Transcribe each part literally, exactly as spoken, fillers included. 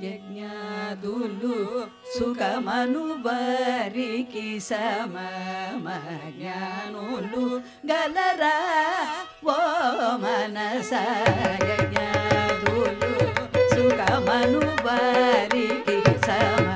Yajna dulu suka manu bari kisama magnanulu galara wo manasa yajna dulu suka manu bari kisama.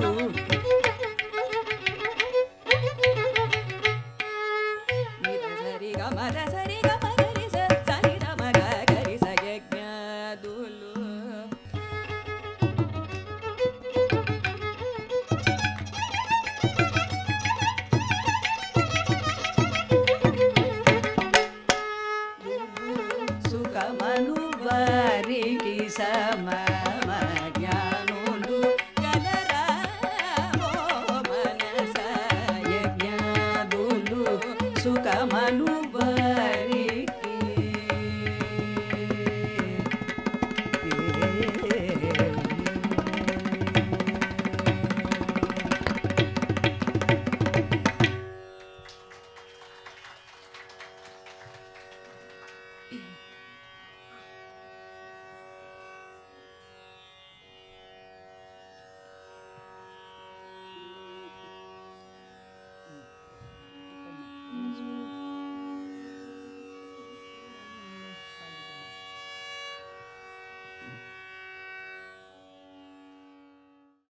Dulu